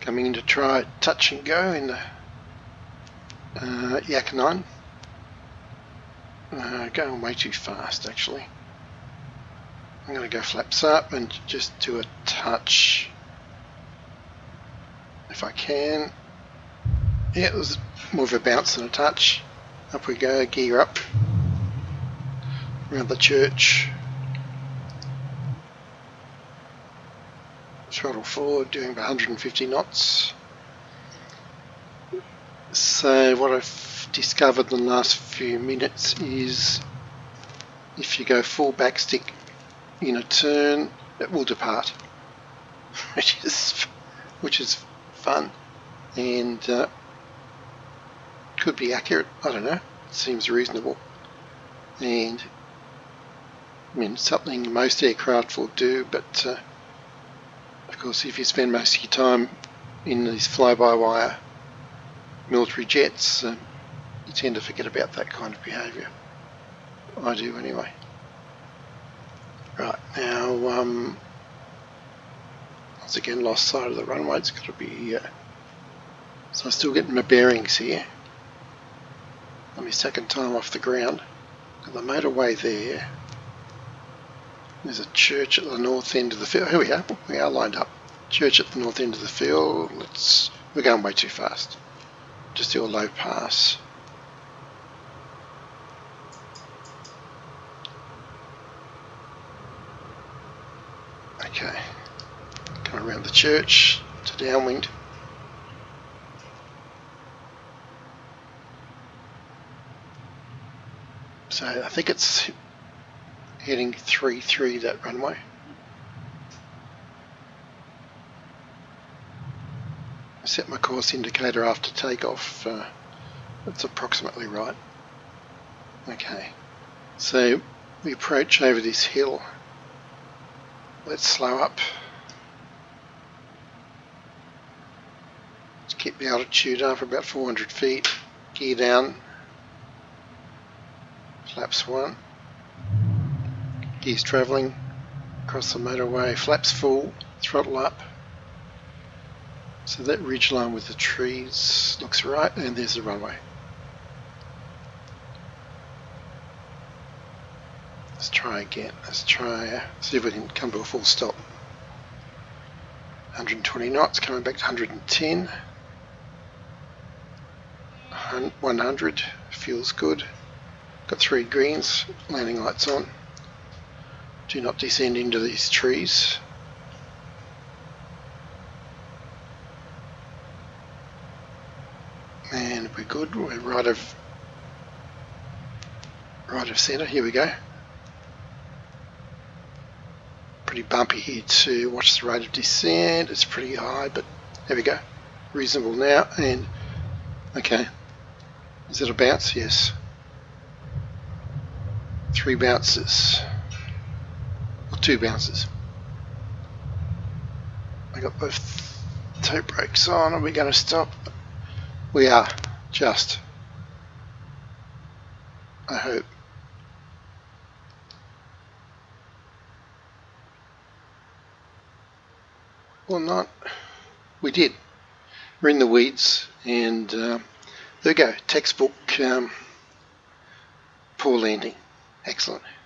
Coming in to try touch and go in the Yak-9. Going way too fast actually. I'm going to go flaps up and just do a touch if I can. Yeah, it was more of a bounce than a touch. Up we go, gear up around the church. Throttle forward, doing about 150 knots. So what I've discovered in the last few minutes is if you go full backstick in a turn, it will depart, which is fun and could be accurate. I don't know. It seems reasonable, and I mean something most aircraft will do, but. Of course, if you spend most of your time in these fly-by-wire military jets, you tend to forget about that kind of behaviour. I do anyway. Right, now, once again lost sight of the runway. It's got to be... so I'm still getting my bearings here. I'm my second time off the ground. Got the motorway there. There's a church at the north end of the field. Here we are. We are lined up. Church at the north end of the field. We're going way too fast. Just do a low pass. Okay. Come around the church to downwind. So I think it's heading 3-3 that runway. I set my course indicator after takeoff. That's approximately right. Okay, so we approach over this hill. Let's slow up. Let's keep the altitude up about 400 feet. Gear down. Flaps 1. Gears travelling across the motorway, flaps full, throttle up. So that ridge line with the trees looks right, and there's the runway. Let's try again. Let's try, see if we can come to a full stop. 120 knots, coming back to 110. 100, feels good. Got 3 greens, landing lights on. Do not descend into these trees. And we're good, we're right of centre, here we go. Pretty bumpy here too, watch the rate of descent, it's pretty high, but there we go. Reasonable now, and okay. Is it a bounce? Yes. 3 bounces. 2 bounces. I got both toe brakes on. Are we going to stop? We are. Just. I hope. Well, not. We did. We're in the weeds, and there we go. Textbook poor landing. Excellent.